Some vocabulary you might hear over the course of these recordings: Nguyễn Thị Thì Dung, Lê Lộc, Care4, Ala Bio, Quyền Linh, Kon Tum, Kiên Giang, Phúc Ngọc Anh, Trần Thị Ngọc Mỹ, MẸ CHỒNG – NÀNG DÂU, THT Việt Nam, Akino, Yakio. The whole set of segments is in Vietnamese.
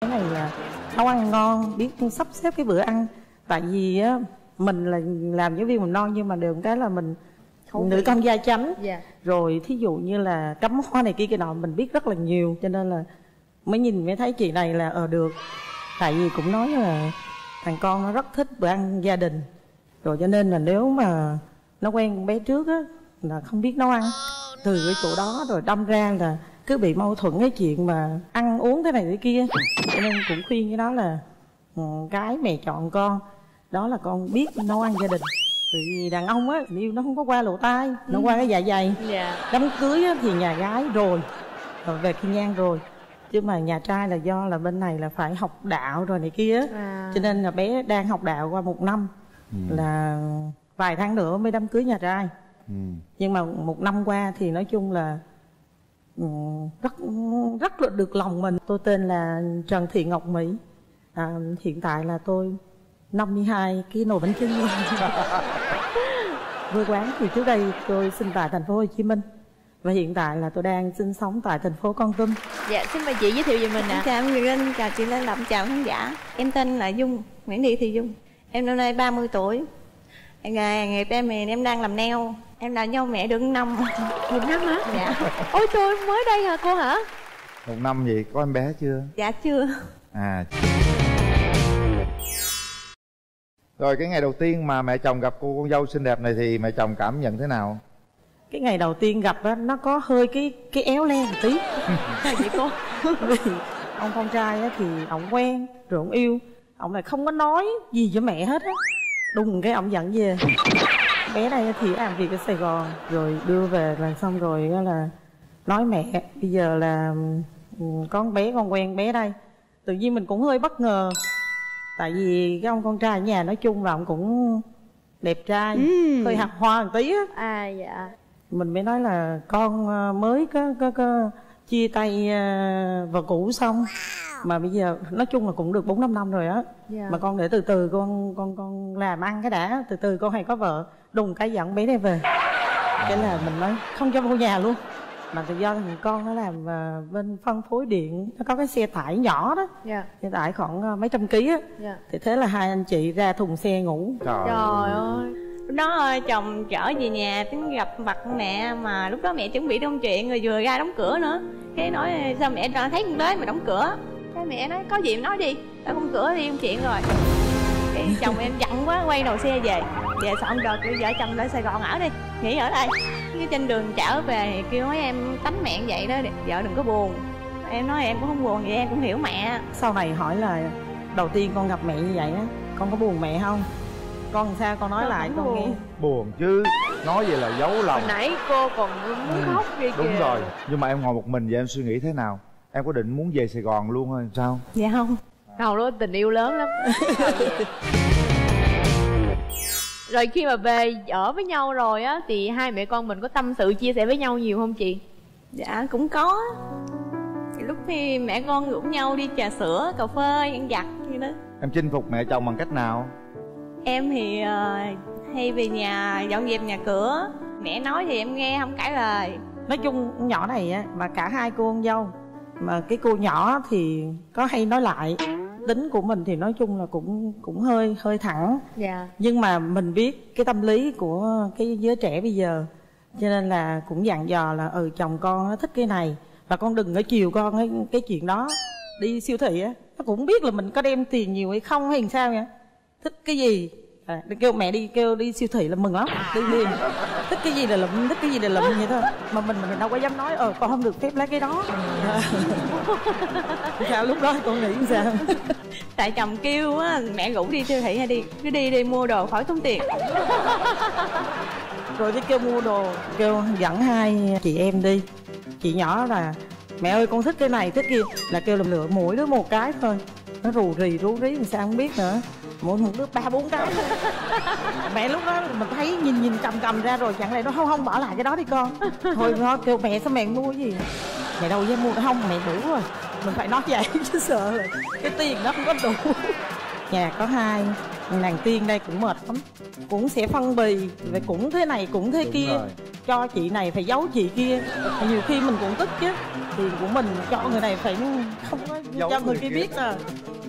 Cái này là nấu ăn ngon, biết sắp xếp cái bữa ăn. Tại vì á, mình là làm giáo viên mầm non nhưng mà được cái là mình nữ công gia chánh, rồi thí dụ như là cắm hoa này kia nọ mình biết rất là nhiều, cho nên là mới nhìn mới thấy chị này là được. Tại vì cũng nói là thằng con nó rất thích bữa ăn gia đình, rồi cho nên là nếu mà nó quen con bé trước á là không biết nấu ăn. Từ cái chỗ đó rồi đâm ra là cứ bị mâu thuẫn cái chuyện mà ăn uống thế này thế kia. Cho nên cũng khuyên cái đó là cái mẹ chọn con, đó là con biết nấu ăn gia đình. Tại vì đàn ông á, yêu nó không có qua lỗ tai, nó qua cái dạ dày. Đám cưới á, thì nhà gái rồi về Kiên Giang rồi. Chứ mà nhà trai là do là bên này là phải học đạo rồi này kia à. Cho nên là bé đang học đạo qua một năm, là vài tháng nữa mới đám cưới nhà trai. Nhưng mà một năm qua thì nói chung là rất là được lòng mình. Tôi tên là Trần Thị Ngọc Mỹ, hiện tại là tôi 52 kg bánh chưng. Quê quán thì trước đây tôi sinh tại thành phố Hồ Chí Minh và hiện tại là tôi đang sinh sống tại thành phố Kon Tum. Dạ, xin mời chị giới thiệu về mình ạ. Chào Quyền Linh, chào chị Lê Lộc, chào khán giả. Em tên là Dung, Nguyễn Thị Thì Dung. Em năm nay 30 tuổi. Nghề nghiệp em đang làm nail. Em là nhau mẹ được năm. Một năm hả? Dạ. Ôi tôi mới đây hả cô hả? Một năm vậy, có em bé chưa? Dạ chưa. À. Rồi cái ngày đầu tiên mà mẹ chồng gặp cô con dâu xinh đẹp này thì mẹ chồng cảm nhận thế nào? Cái ngày đầu tiên gặp á, nó có hơi cái éo le một tí. Sao vậy cô? Ông con trai á, thì ổng quen, rồi ổng yêu, ổng lại không có nói gì với mẹ hết á. Đùng cái ổng dẫn về. Bé đây thì làm việc ở Sài Gòn, rồi đưa về là xong rồi là nói mẹ bây giờ là con bé, con quen bé đây. Tự nhiên mình cũng hơi bất ngờ. Tại vì cái ông con trai ở nhà nói chung là ông cũng đẹp trai, hơi hạt hoa một tí á. À dạ. Mình mới nói là con mới có chia tay vợ cũ xong, mà bây giờ nói chung là cũng được 4-5 năm rồi á. Mà con để từ từ con làm ăn cái đã, từ từ con hay có vợ. Đùng cái giận bé đây về. Cái là mình nói không cho vô nhà luôn. Mà tự do thằng con nó làm bên phân phối điện, nó có cái xe tải nhỏ đó, xe tải khoảng mấy trăm ký á. Thì thế là hai anh chị ra thùng xe ngủ. Trời ơi. Lúc đó chồng trở về nhà tính gặp mặt mẹ, mà lúc đó mẹ chuẩn bị đông chuyện rồi vừa ra đóng cửa nữa. Cái nói sao mẹ thấy con tới mà đóng cửa. Cái mẹ nói có gì nói đi, tao không cửa đi không chuyện rồi. Cái chồng em giận quá quay đầu xe về. Về xong rồi kêu vợ chồng lên Sài Gòn ở đi, nghỉ ở đây. Cái trên đường trở về kêu nói em tánh mẹ vậy đó, vợ đừng có buồn. Em nói em cũng không buồn, vậy em cũng hiểu mẹ. Sau này hỏi là đầu tiên con gặp mẹ như vậy á, con có buồn mẹ không? Con sao con nói con lại con nghe. Buồn chứ, nói vậy là giấu lòng. Hồi nãy cô còn muốn khóc vậy kìa. Đúng rồi, nhưng mà em ngồi một mình vậy em suy nghĩ thế nào? Em có định muốn về Sài Gòn luôn hay sao? Dạ không, đầu đó tình yêu lớn lắm. Rồi khi mà về ở với nhau rồi á thì hai mẹ con mình có tâm sự chia sẻ với nhau nhiều không chị? Dạ cũng có. Lúc thì mẹ con rủ nhau đi trà sữa, cà phê, ăn vặt như đó. Em chinh phục mẹ chồng bằng cách nào? Em thì hay về nhà dọn dẹp nhà cửa. Mẹ nói thì em nghe không cãi lời. Nói chung nhỏ này á, mà cả hai cô con dâu, mà cái cô nhỏ thì có hay nói lại. Tính của mình thì nói chung là cũng hơi thẳng. Nhưng mà mình biết cái tâm lý của cái giới trẻ bây giờ, cho nên là cũng dặn dò là chồng con nó thích cái này và con đừng có chiều con cái chuyện đó. Đi siêu thị á, nó cũng biết là mình có đem tiền nhiều hay không hay sao vậy. Thích cái gì kêu mẹ đi, kêu đi siêu thị là mừng lắm, đi liền. Thích cái gì là lụm, thích cái gì là lụm vậy thôi. Mà mình đâu có dám nói con không được phép lấy cái đó. Sao lúc đó con nghĩ sao? Tại chồng kêu á, mẹ rủ đi siêu thị hay đi, cứ đi mua đồ khỏi tốn tiền. Rồi cái kêu mua đồ, kêu dẫn hai chị em đi. Chị nhỏ là mẹ ơi con thích cái này thích kia, là kêu làm lựa mỗi đứa một cái thôi. Nó rù rì rú rí làm sao không biết nữa, mỗi một đứa 3-4 cái. Mẹ lúc đó mình thấy nhìn cầm ra rồi, chẳng lẽ nó không bỏ lại cái đó đi con. Thôi nó kêu mẹ sao mẹ mua gì, mẹ đâu dám mua, không mẹ đủ rồi. Mình phải nói vậy chứ sợ rồi cái tiền nó không có đủ. Nhà có hai nàng tiên đây cũng mệt lắm, cũng sẽ phân bì, cũng thế này cũng thế kia. Cho chị này phải giấu chị kia, nhiều khi mình cũng tức chứ, tiền của mình cho người này phải không có cho người kia biết là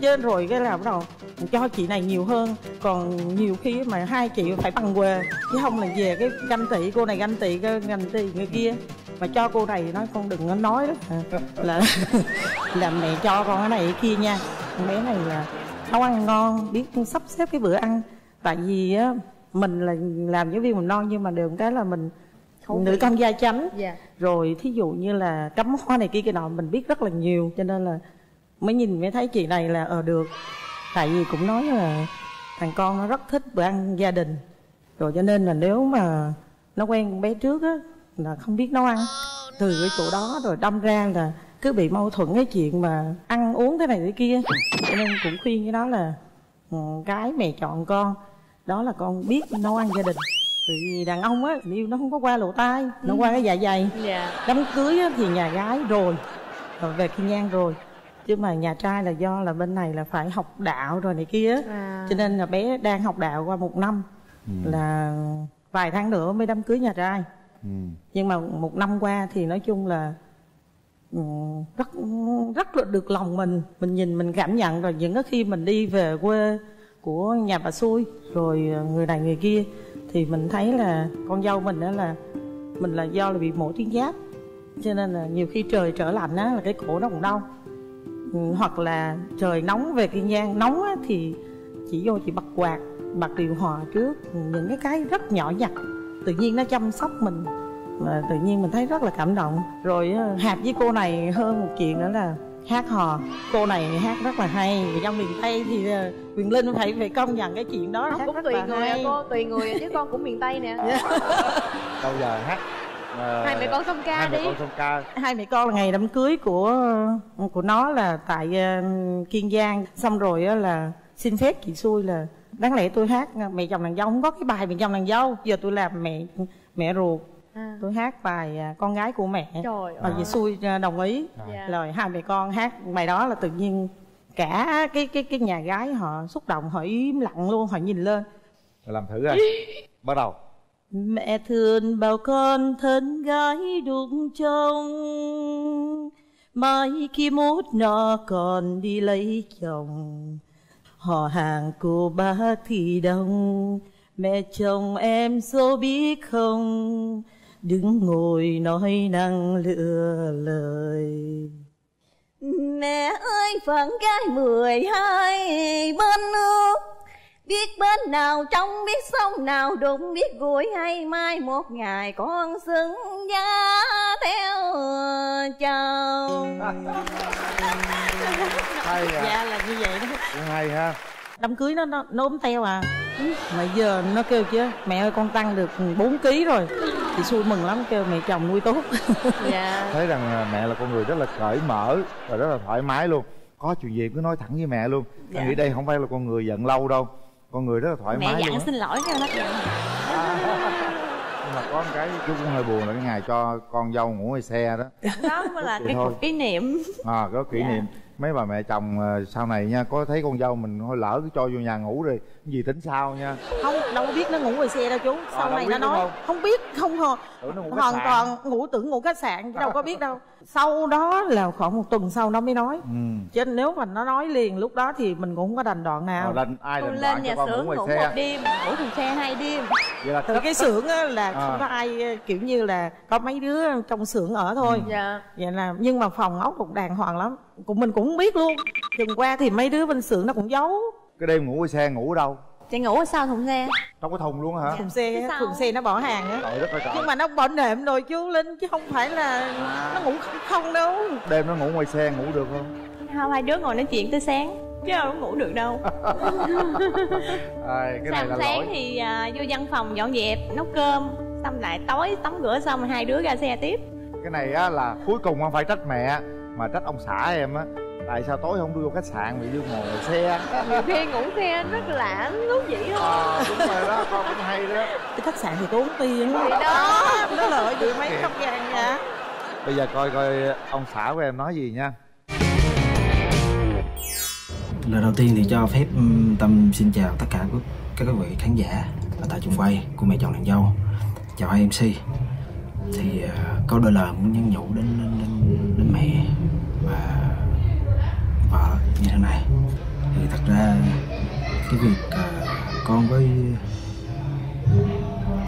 trên rồi cái làm nào cho chị này nhiều hơn. Còn nhiều khi mà hai chị phải bằng quê, chứ không là về cái ganh tị, cô này ganh tị cái ganh tị người kia. Mà cho cô này nói con đừng có nói đó là làm mẹ cho con cái này cái kia nha. Bé này là nấu ăn ngon, biết sắp xếp cái bữa ăn. Tại vì á, mình là làm giáo viên mầm non nhưng mà được cái là mình nữ công gia chánh, rồi thí dụ như là cắm hoa này kia cái nọ mình biết rất là nhiều, cho nên là mới nhìn mới thấy chị này là được. Tại vì cũng nói là thằng con nó rất thích bữa ăn gia đình, rồi cho nên là nếu mà nó quen bé trước á là không biết nấu ăn, từ cái chỗ đó rồi đâm ra là cứ bị mâu thuẫn cái chuyện mà ăn uống thế này thế kia. Cho nên cũng khuyên cái đó là cái mẹ chọn con đó là con biết nấu ăn gia đình. Tại vì đàn ông á, yêu nó không có qua lỗ tai, nó qua cái dạ dày. Đám cưới á, thì nhà gái rồi về Kiên Giang rồi, chứ mà nhà trai là do là bên này là phải học đạo rồi này kia cho nên là bé đang học đạo qua một năm là vài tháng nữa mới đám cưới nhà trai. Nhưng mà một năm qua thì nói chung là rất là được lòng mình nhìn mình cảm nhận. Rồi những cái khi mình đi về quê của nhà bà xui rồi người này người kia thì mình thấy là con dâu mình đó là mình là do là bị mổ tuyến giáp, cho nên là nhiều khi trời trở lạnh á là cái cổ nó còn đau, hoặc là trời nóng về Kiên Giang nóng á, thì chỉ vô chị bật quạt bật điều hòa trước, những cái rất nhỏ nhặt tự nhiên nó chăm sóc mình mà tự nhiên mình thấy rất là cảm động. Rồi hạp với cô này hơn một chuyện nữa là hát hò. Cô này hát rất là hay, trong miền Tây thì Quyền Linh phải công nhận cái chuyện đó. Không, cũng tùy người à, cô tùy người chứ con cũng miền Tây nè. Đâu giờ hát hai mẹ con song ca đi. Hai mẹ con là ngày đám cưới của nó là tại Kiên Giang, xong rồi là xin phép chị xui là đáng lẽ tôi hát mẹ chồng nàng dâu, không có cái bài mẹ chồng nàng dâu, giờ tôi làm mẹ ruột. Tôi hát bài Con Gái Của Mẹ. Trời ơi. Vì xui đồng ý. Rồi hai mẹ con hát bài đó là tự nhiên cả cái nhà gái họ xúc động, họ im lặng luôn, họ nhìn lên. Làm thử rồi. Bắt đầu. Mẹ thương bảo con thân gái đúng trông, mai khi mốt nọ còn đi lấy chồng, họ hàng cô bác thì đông, mẹ chồng em số biết không, đứng ngồi nói năng lựa lời. Mẹ ơi phận gái 12 bên nước, biết bên nào trong biết sông nào đụng, biết gối hay mai một ngày con xứng giá theo chồng. Hay à. Dạ là như vậy đó. Hay ha. Đám cưới nó ốm teo à. Mà giờ nó kêu chứ mẹ ơi con tăng được 4 kg rồi. Chị xui mừng lắm, kêu mẹ chồng nuôi tốt. Thấy rằng mẹ là con người rất là cởi mở và rất là thoải mái luôn. Có chuyện gì cứ nói thẳng với mẹ luôn. Nghĩ đây không phải là con người giận lâu đâu, con người rất là thoải mẹ mái. Mẹ dặn xin lỗi cho nó vậy. Nhưng mà có một cái chú cũng hơi buồn là cái ngày cho con dâu ngủ ngoài xe đó. Đó mới là cái kỷ niệm. Có kỷ niệm. Mấy bà mẹ chồng sau này nha, có thấy con dâu mình hơi lỡ cứ cho vô nhà ngủ rồi cái gì tính sao nha. Không, đâu có biết nó ngủ ngoài xe đâu chú. Sau này nó nói không biết, không hồn hoàn toàn ngủ tưởng ngủ khách sạn, đâu có biết đâu. Sau đó là khoảng một tuần sau nó mới nói. Chứ nếu mà nó nói liền lúc đó thì mình cũng không có đành đoạn nào. Ai đành đoạn cho con ngủ ngoài xe. Lên nhà xưởng ngủ 1 đêm, ngủ thùng xe 2 đêm. Từ cái xưởng là không có ai, kiểu như là có mấy đứa trong xưởng ở thôi. Vậy là nhưng mà phòng ốc cũng đàng hoàng lắm, cũng mình cũng biết luôn. Chừng qua thì mấy đứa bên xưởng nó cũng giấu. Cái đêm ngủ ở xe ngủ ở đâu? Chị ngủ ở sau thùng xe. Trong cái thùng luôn hả? Thùng xe, thùng xe nó bỏ hàng á. Nhưng mà nó bỏ nệm rồi chú Linh, chứ không phải là nó ngủ không đâu. Đêm nó ngủ ngoài xe ngủ được không? Không, hai đứa ngồi nói chuyện tới sáng chứ không ngủ được đâu. Sáng sáng thì vô văn phòng dọn dẹp nấu cơm, xong lại tối tắm rửa xong rồi hai đứa ra xe tiếp. Cái này á là cuối cùng không phải trách mẹ mà trách ông xã em á, tại sao tối không đưa vô khách sạn bị đưa ngồi xe. Nhiều khi ngủ xe rất lạ, thú vị thôi. Đúng rồi đó, con cũng hay đó. Cái khách sạn thì tốn tiền đó, nó lợi gì mấy trăm ngàn nha. Bây giờ coi coi ông xã của em nói gì nha. Lời đầu tiên thì cho phép Tâm xin chào tất cả các vị khán giả ở tại trường quay của Mẹ Chồng Nàng Dâu. Chào hai MC. Thì có đôi lời muốn nhắn nhủ đến mẹ và vợ như thế này. Thì thật ra cái việc con với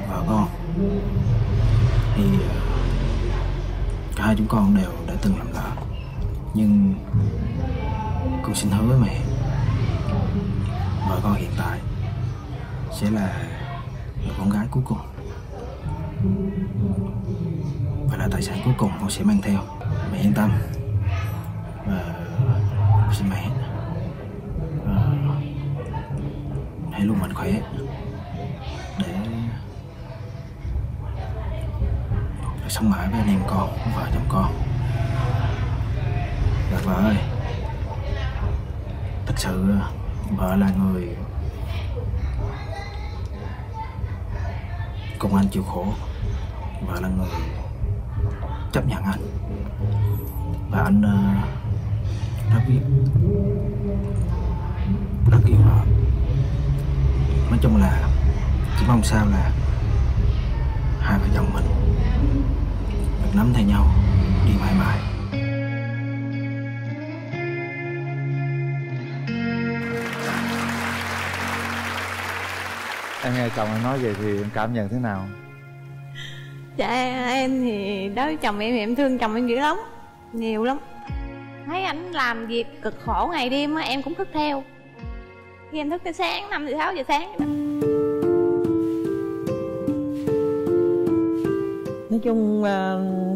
vợ con thì cả hai chúng con đều đã từng làm lỡ, nhưng con xin hứa với mẹ, vợ con hiện tại sẽ là người con gái cuối cùng và là tài sản cuối cùng con sẽ mang theo. Mẹ yên tâm, và xin mẹ hãy luôn mạnh khỏe để sống mãi với anh em con, vợ chồng con. Và vợ ơi, thật sự vợ là người cùng anh chịu khổ, vợ là người chấp nhận anh, và anh rất yêu vợ. Nói chung là chỉ mong sao là hai vợ chồng mình được nắm tay nhau đi mãi mãi. Em nghe chồng em nói vậy thì em cảm nhận thế nào? Dạ em thì đối với chồng em thì em thương chồng em dữ lắm, nhiều lắm. Thấy ảnh làm việc cực khổ ngày đêm á, em cũng thức theo. Khi em thức tới sáng 5-6 giờ sáng. Nói chung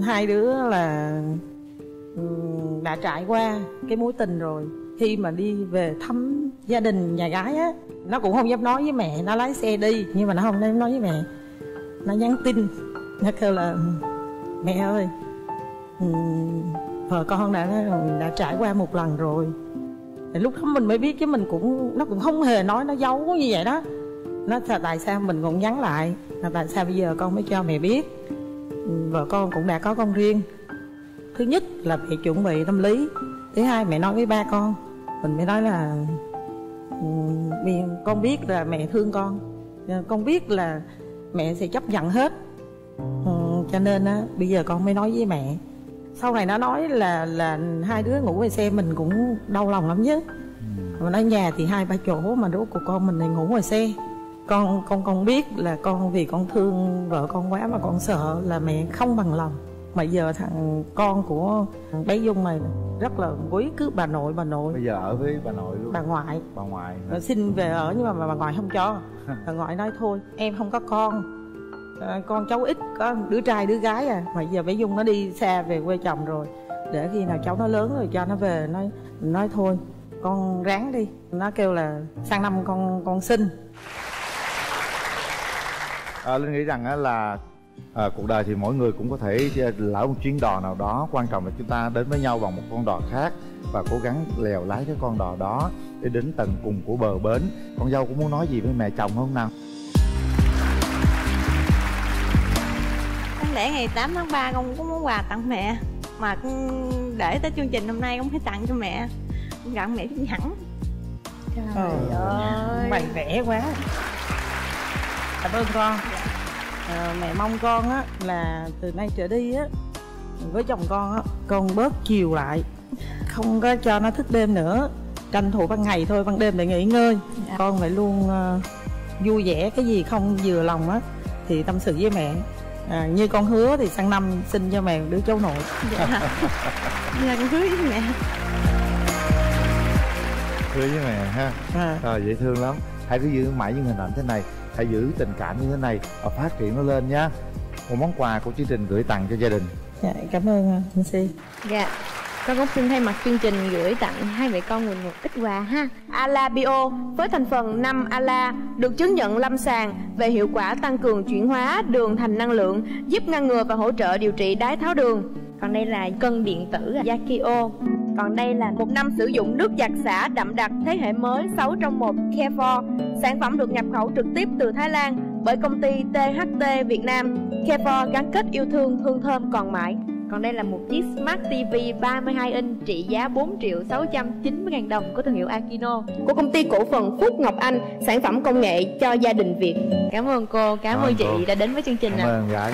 hai đứa là đã trải qua cái mối tình rồi. Khi mà đi về thăm gia đình nhà gái á, nó cũng không dám nói với mẹ, nó lái xe đi. Nhưng mà nó không dám nói với mẹ, nó nhắn tin, nó kêu là mẹ ơi, vợ con đã trải qua một lần rồi. Lúc đó mình mới biết, chứ mình cũng, nó cũng không hề nói, nó giấu như vậy đó. Nó tại sao mình cũng nhắn lại là tại sao bây giờ con mới cho mẹ biết, vợ con cũng đã có con riêng. Thứ nhất là mẹ chuẩn bị tâm lý, thứ hai mẹ nói với ba con. Mình mới nói là con biết là mẹ thương con biết là mẹ sẽ chấp nhận hết, cho nên á, bây giờ con mới nói với mẹ. Sau này nó nói là hai đứa ngủ về xe, mình cũng đau lòng lắm chứ. Mà nó nhà thì 2-3 chỗ, mà đứa của con mình này ngủ ngoài xe. Con biết là con, vì con thương vợ con quá mà con sợ là mẹ không bằng lòng. Mà giờ thằng con của bé Dung này rất là quý, cứ bà nội. Bây giờ ở với bà nội luôn. Bà ngoại. Nó xin về ở nhưng mà bà ngoại không cho. Bà ngoại nói thôi em không có con cháu ít, có đứa trai đứa gái à. Mà giờ bé Dung nó đi xa về quê chồng rồi, để khi nào cháu nó lớn rồi cho nó về. Nói thôi con ráng đi. Nó kêu là sang năm con xin. Linh nghĩ rằng là cuộc đời thì mỗi người cũng có thể lỡ một chuyến đò nào đó. Quan trọng là chúng ta đến với nhau bằng một con đò khác và cố gắng lèo lái cái con đò đó để đến tận cùng của bờ bến. Con dâu cũng muốn nói gì với mẹ chồng không nào? Đáng lẽ ngày 8 tháng 3 con cũng muốn quà tặng mẹ, mà con để tới chương trình hôm nay con phải tặng cho mẹ. Con tặng mẹ cũng hẳn. Trời ơi, bày vẽ quá. Cảm ơn con. Mẹ mong con á là từ nay trở đi á, với chồng con á, con bớt chiều lại, không có cho nó thức đêm nữa, tranh thủ ban ngày thôi, ban đêm để nghỉ ngơi. Con phải luôn vui vẻ, cái gì không vừa lòng á thì tâm sự với mẹ. Như con hứa thì sang năm xin cho mẹ đứa cháu nội. Dạ. Là con hứa với mẹ. Hứa với mẹ ha. Dễ thương lắm. Hãy cứ giữ mãi những hình ảnh thế này, hãy giữ tình cảm như thế này và phát triển nó lên nha. Một món quà của chương trình gửi tặng cho gia đình. Dạ, cảm ơn anh Si. Dạ, con cũng xin thay mặt chương trình gửi tặng hai mẹ con mình một ít quà ha. Ala Bio với thành phần 5 Ala được chứng nhận lâm sàng về hiệu quả tăng cường chuyển hóa đường thành năng lượng, giúp ngăn ngừa và hỗ trợ điều trị đái tháo đường. Còn đây là cân điện tử Yakio. Còn đây là 1 năm sử dụng nước giặt xả đậm đặc thế hệ mới 6 trong 1 Care4. Sản phẩm được nhập khẩu trực tiếp từ Thái Lan bởi công ty THT Việt Nam. Care4 gắn kết yêu thương, hương thơm còn mãi. Còn đây là một chiếc Smart TV 32 inch trị giá 4.690.000 đồng của thương hiệu Akino, của công ty cổ phần Phúc Ngọc Anh, sản phẩm công nghệ cho gia đình Việt. Cảm ơn cô, cảm ơn chị đã đến với chương trình. Cảm ơn gái.